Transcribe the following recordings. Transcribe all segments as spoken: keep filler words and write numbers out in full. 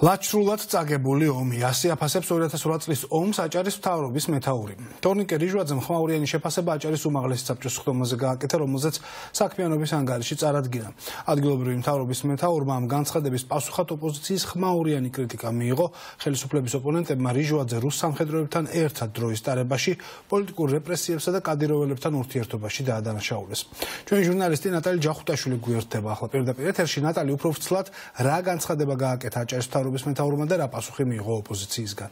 Laçrulat წაგებული ომი ასი აფასებს ორი ათას ორ წლის ომს აჭარის მთავრობის მეთაური. Თორნიკე რიჟვაძე ხმაურიანი შეფასება აჭარის უმაღლესი საბჭოს ხდომაზე გააკეთა, რომელზეც საქმიანობის ანგარიში წარადგინა. Ადგილობრივი მთავრობის მეთაურმა ამ განცხადების პასუხად ოპოზიციის ხმაურიანი კრიტიკა მიიღო. Ხელისუფლების ოპონენტებმა რიჟვაძე რუს სამხედროებთან ერთად დროის ტარებაში, პოლიტიკურ რეპრესიებსა და კადიროველებთან ურთიერთობაში დაადანაშაულეს. Ჩვენი ჟურნალისტი ნატალი ჯახუტაშვილი გვერდება ახლა პირდაპირ ეთერში. ნატალი, უფრო ვრცლად რა განცხადება გააკეთა აჭარის მთავრობის მეთაურმა და რა პასუხი მიიღო ოპოზიციისგან?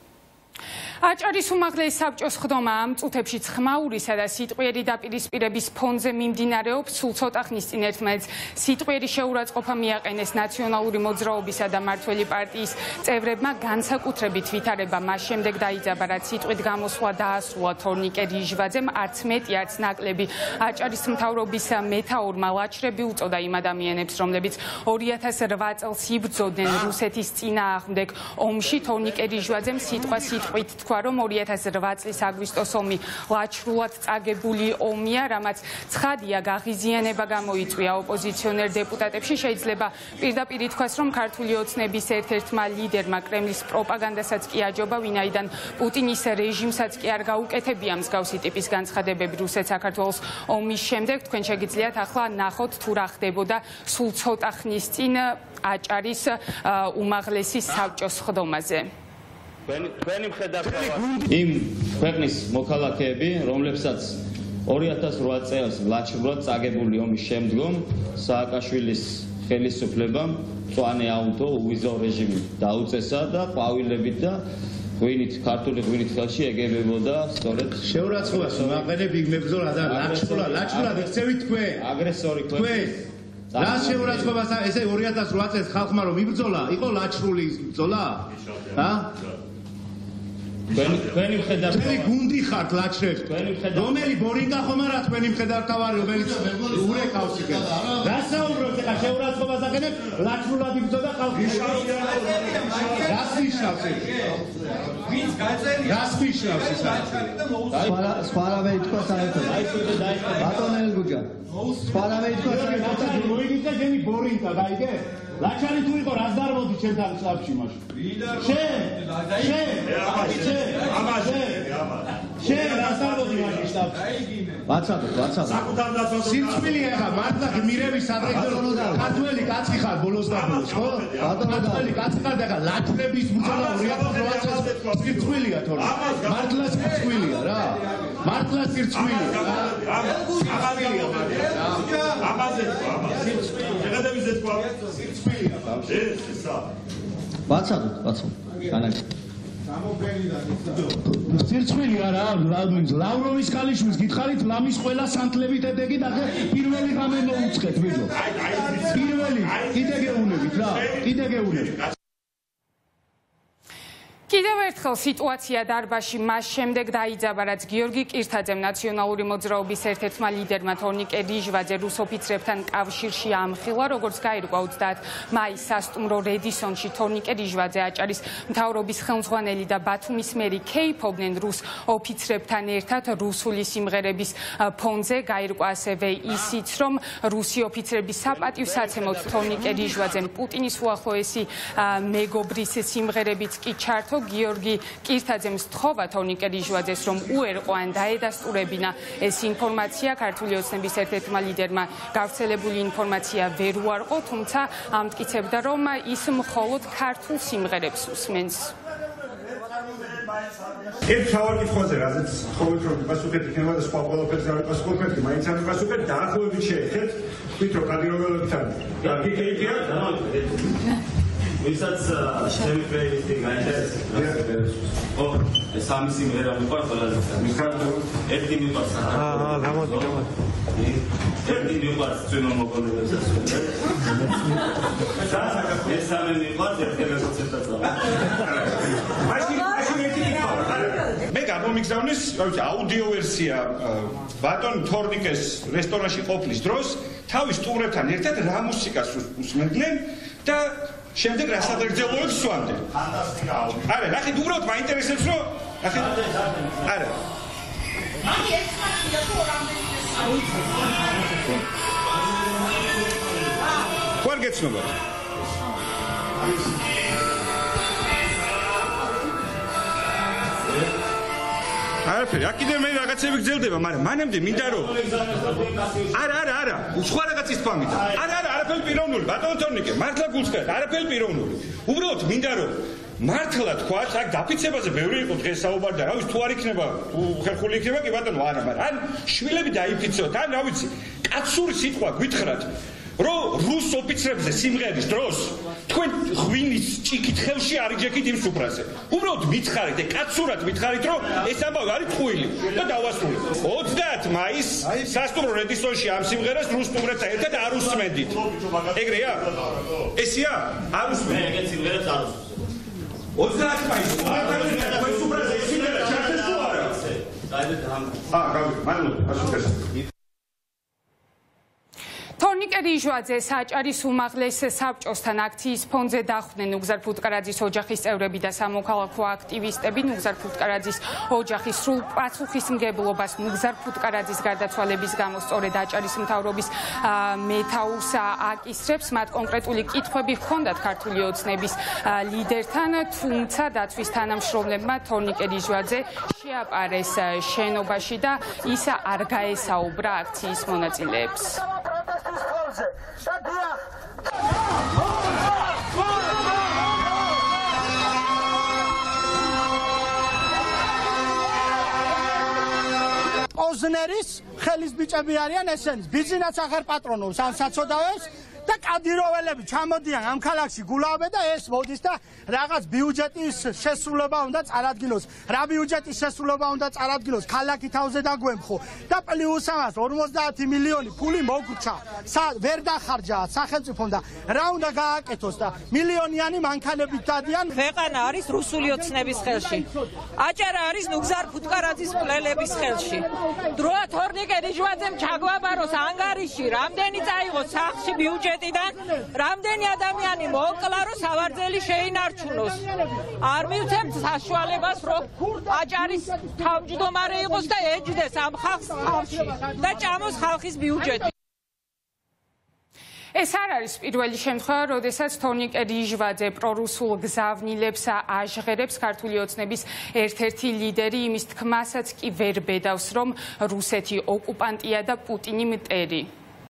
Აჭარის უმაღლესი საბჭოს ხდომა ამ წუთებში ხმაურისა და სიტყვიერი დაპირისპირების ფონზე მიმდინარეობს. Სულ ცოტა ხნის წინ ერთმანეთს სიტყვიერი შეურაცხყოფა მიაყენეს ნაციონალური მოძრაობისა და მართველი პარტიის წევრებმა, განსაკუთრებით ვითარება მას შემდეგ დაიძაბა, რაც სიტყვით გამოსვლა დაასრულა თორნიკე რიჟვაძემ. არც მეტი არც ნაკლები აჭარის მთავრობის მეთაურმა ლაჩრები უწოდა იმ ადამიანებს, რომლებიც ორი ათას რვა წელს იბრძოდნენ რუსეთის წინააღმდეგ ომში. თორნიკე რიჟვაძემ სიტყვა სიტყვით თქვა, რომ ორი ათას რვა წლის აგვისტოს ომი ლაჩრულად წაგებული ომია, რამაც ცხადია გაღიზიანება გამოიწვია ოპოზიციონერ დეპუტატებში. შეიძლება პირდაპირ ითქვას, რომ ქართული ოცნების ერთ-ერთმა ლიდერმა კრემლის პროპაგანდასაც კი აჯობა, ვინაიდან პუტინის რეჟიმსაც კი არ გაუკეთებია მსგავსი ტიპის განცხადებები რუსეთ-საქართველოს ომის შემდეგ. Თქვენ შეგიძლიათ ახლა ნახოთ თუ რა ხდებოდა სულ ცოტა ხნის წინ აჭარის უმაღლესი საბჭოს ხდომაზე. Ჩვენი ქვეყნის მოქალაქეები, რომლებსაც ორი ათას რვა წელს ლაჩრულად წაგებული ომის შემდგომ სააკაშვილის ხელისუფლებამ მწვანე აუტო უვიზო რეჟიმი დაუწესა და ყვავილებით და ღვინით, ქართული ღვინით ხელში ეგებებოდა სწორედ შეურაცხყოფას მაყენებ იგმებზოლა და ლაჩრულად ლაჩრულად ექცევით თქვენ აგრესორი ქვეყნის. რა შეურაცხყოფას ესე ორი ათას რვა წელს ხალხმა რომ იბრძოლა, იყო ლაჩრული ბრძოლა? ა? Თქვენი მხედართ თქვენი გუნდი ხართ ლაჩრებს, რომელი ბორინგა ხომ არა თქვენი მხედართავარი, რომელიც ურეკავს იქ. რა საუბრობთ ახლა შეურაცხყოფას აყენებ ლაჩრულად იბრძოდა ხალხი. რას ნიშნავს ეს? ვინც გაწერია? რას ნიშნავს ეს? სხვა რავე ითქვას არ ეთქვა. ბატონო ელგუჯა, სხვა რავე ითქვას არ ეთქვა. მოიგიცა ჩემი ბორინგა დაიგე? Laçari tu ico razdar vodi çentan slabshi maş. Şe, şe, şe, amaze, şe razdar vodi maş istab. Vaçado, vaçado. Sakutan da vaçado. Silçmili eha, martla mirevi sadregdor. Katmeli katsi xar bolosda bolos, ho? Katmeli katsi xar dega laçrebis bucala ორი ათას რვა silçmili ga tor. Martla silçmili ra. Martla silçmili. Amaze, amaze, silçmili. Egadeviz etva. Vatsat, vatsat. Ana. Silçmili ara, Vladimir Lavrovis Kalishvis gitxarit lamis qvela santlevit edegi da pirveli rame noutsqet, vido. Pirveli, kide geunebit ra, kide geunebit. Კიდევ ერთხელ სიტუაცია დარბაში მას შემდეგ დაიძაბა, რაც გიორგი კირთაძემ ნაციონალური მოძრაობის ერთ-ერთმა ლიდერმა თორნიკე რიჟვაძე რუს ოფიცრებთან კავშირში ამხილა. როგორც გაირკვა ოცდაათი მაისს სასტუმრო რედისონში, თორნიკე რიჟვაძე აჭარის მთავრობის ხელმძღვანელი და ბათუმის მერი ქეიფობდნენ რუს ოფიცრებთან ერთად რუსული სიმღერების ფონზე. გაირკვა ასევე ისიც, რომ რუსი ოფიცრების საპატივსაცემოდ თორნიკე რიჟვაძემ პუტინის უახლოესი მეგობრის სიმღერებიც კი ჩართო. Გიორგი კირთაძემ სთხოვა თორნიკე რიჟვაძეს, რომ უერყო ან დაედასტურებინა ეს ინფორმაცია. ქართული ოცნების ერთ-ერთმა ლიდერმა გავრცელებული ინფორმაცია ვერ უარყო, თუმცა ამტკიცებდა, რომ ის მხოლოდ ქართულ სიმღერებს უსმენს. Ერთ შავაკითხვაზე, რაზეც ვთხოვთ, რომ ვიპასუხეთ, იქნება და სხვა ყველაფერს გავიპასუხებთ, მაინც არ ვიპასუხებთ, დაახლოებით შეეხეთ, ვთქვით, რომ კადიროველებთან გიგეიკიათ. Visați șefii prietenii gândește. O, sâmici mi-e rău, mi-e pasă la asta. Mi-e cardul, erdi mi-e pasă. Ah, ah, gămot, gămot. Erdi mi-e pasă, ce nu mă conduce. Da, e sâmici mi-e pasă, erdi mi-e pasă. Mai și, mai și mi-e pasă. Mega, vom examina, uite, audio versiunea. Vaton Tornikes, restaurantul Oplis Dros. Tău este urmărit, aniertat, la muzică, susmențen, da. Შემდეგ რა სადაგრძელოებს სვამდე. არა, ნახეთ, უბრალოდ მაინტერესებს, რომ ნახეთ. არა. აი, ეს მაგიდა თუ რამდენი საუბრია. ხوار გეცნობა. არაფერი. აქიდემე რაღაცები გძელდება, მაგრამ მანამდე მინდა რომ არა, არა, არა, სხვა რაღაცის თვამით. არა, არა, არაფერი პიროვნული, ბატონო თორნიკე, მართლა გულწრფელად, არაფერი პიროვნული. უბრალოდ მინდა რომ მართლა თქვა, აქ დაფიცებაზე ბევრი იყო დღეს საუბარი და რა ვიცი თუ არ იქნება, თუ ხერხული იქნება კი ბატონო, არა, მაგრამ ან შვილები დაიფიცოთ, ან რა ვიცი, კაცური სიტყვა გვითხრათ. Ro rus ofițerze simgheris dros თქვენ ღვინის ჭიქით ხელში არ იჯექით იმ სუფრაზე. Უბრალოდ მითხარით, კაცურად მითხარით, რომ ეს ამბავი არის ტყუილი და დავასრულეთ. ოცდაათი მაისს სასტუმრო რედისონში ამ სიმღერას რუს სტუმრებთან ერთად არ უსმენდით. ეგრეა? ესია? არ უსმენთ. მე ეგეც სიმღერას არ უსმენთ. ოცდაათი მაისს სუფრაზე ეს სიმღერა ჩართეს თუ არა? დაიდეთ ამ. აა, გავიგე, მადლობა, გაშუქეთ. Tornikeri Juadze საჭარის უმაღლეს საბჭოსთან აქციის ფონზე დახვდნენ უგზარფუტკარაძის ოჯახის წევრები და სამოქალაქო აქტივისტები უგზარფუტკარაძის ოჯახის სრულ პასუხისმგებლობას უგზარფუტკარაძის გარდაცვალების გამო სწორედ აჭარის მთავრობის მეთაურს აკისრებს მათ კონკრეტული კითხვები ჰქონდათ ქართული ოცნების ლიდერთან თუმცა დაცვის თანამშრომლებმა Tornikeri Juadze შეაპარეს შენობაში და ის არ გაესაუბრა აქციის მონაწილეებს Ozneris, xelis biçebi aryan eseniz. Bizinac axar patronobs an sacodavebs და კადიროველები ჩამოდიან ამ ქალაქში გულავე და ეს მოდის და რაღაც ბიუჯეტის შესრულება უნდა წარადგილოს. Რა ბიუჯეტის შესრულება უნდა წარადგილოს? Ქალაქი თავზე დაგვემხო და პლუს ამას ორმოცდაათი მილიონი ფული მოგვრჩა. ვერ დახარჯა სახელმწიფომ და რა უნდა გააკეთოს და მილიონიანი მანქანებით დადიან. Ქვეყანა არის რუსული ოცნების ხელში. აჭარა არის უგზარფუტკარაძის მკვლელების ხელში. დროა Tornikeri Juadzem ჩაგვაბაროს ანგარიში, რამდენი წაიღო სახლში ბიუჯეტი რამდენი ადამიანი მოკლა რომ სავარძელი შეინარჩუნოს. Არ მივცემთ საშუალებას რომ აჭარის თავმჯდომარე იყოს და ეჯდეს ამ ხალხს თავში და ჭამოს ხალხის ბიუჯეტი. ეს არ არის პირველი შემთხვევა, როდესაც Tornikeri Juadze პრორუსულ გზავნილებს აჟღერებს ქართული ოცნების ერთ-ერთი ლიდერი იმის თქმასაც კი ვერ ბედავს რომ რუსეთი ოკუპანტია და პუტინი მტერი.